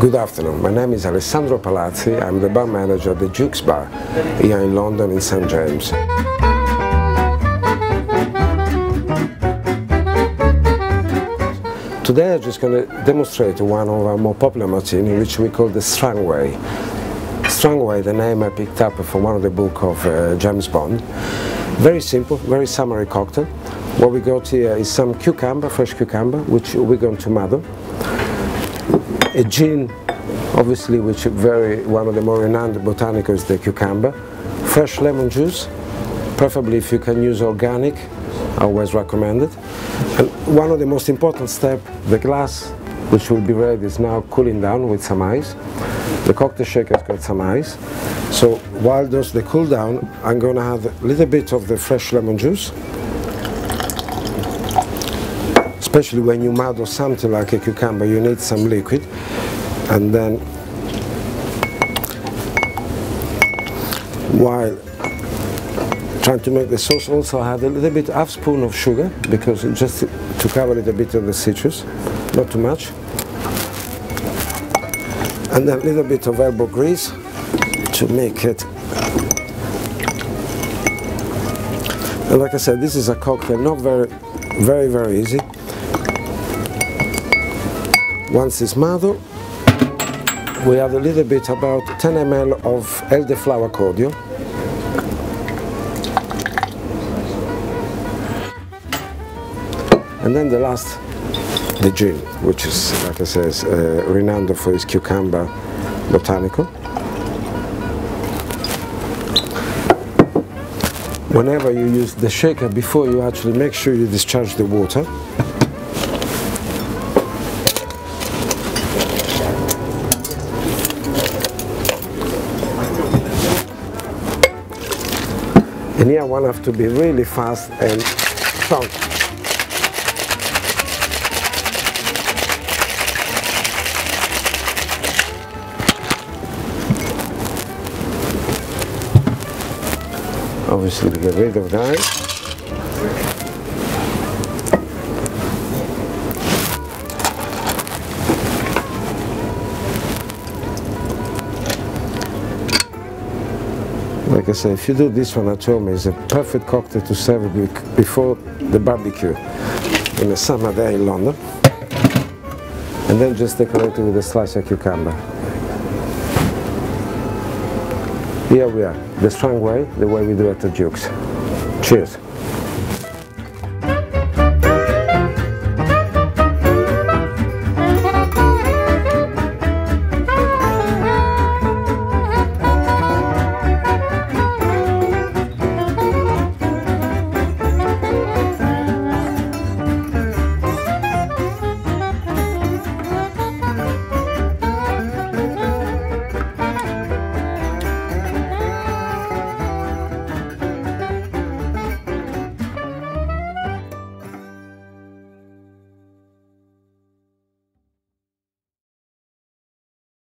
Good afternoon, my name is Alessandro Palazzi, I'm the bar manager at the Dukes Bar here in London in St James. Today I'm just going to demonstrate one of our more popular martini, which we call the Strangway. Strangway, the name I picked up from one of the books of James Bond. Very simple, very summery cocktail. What we got here is some cucumber, fresh cucumber, which we're going to muddle. A gin, obviously, which one of the more renowned botanicals, the cucumber. Fresh lemon juice, preferably if you can use organic, always recommended. And one of the most important steps, the glass, which will be ready, is now cooling down with some ice. The cocktail shaker has got some ice. So while those they cool down, I'm going to add a little bit of the fresh lemon juice. Especially when you muddle something like a cucumber, you need some liquid, and then while trying to make the sauce, also add a little bit, half spoon of sugar, because just to cover a little bit of the citrus, not too much, and then a little bit of elbow grease to make it. And like I said, this is a cocktail, not very easy. Once it's muddled, we add a little bit, about 10 ml of elderflower cordial. And then the last, the gin, which is, like I said, renowned for its cucumber botanical. Whenever you use the shaker, before you actually make sure you discharge the water. And here one has to be really fast and strong. Obviously get rid of that. Like I say, if you do this one at home, it's a perfect cocktail to serve before the barbecue in a summer day in London. And then just decorate it with a slice of cucumber. Here we are, the Strangways, the way we do at the Dukes. Cheers.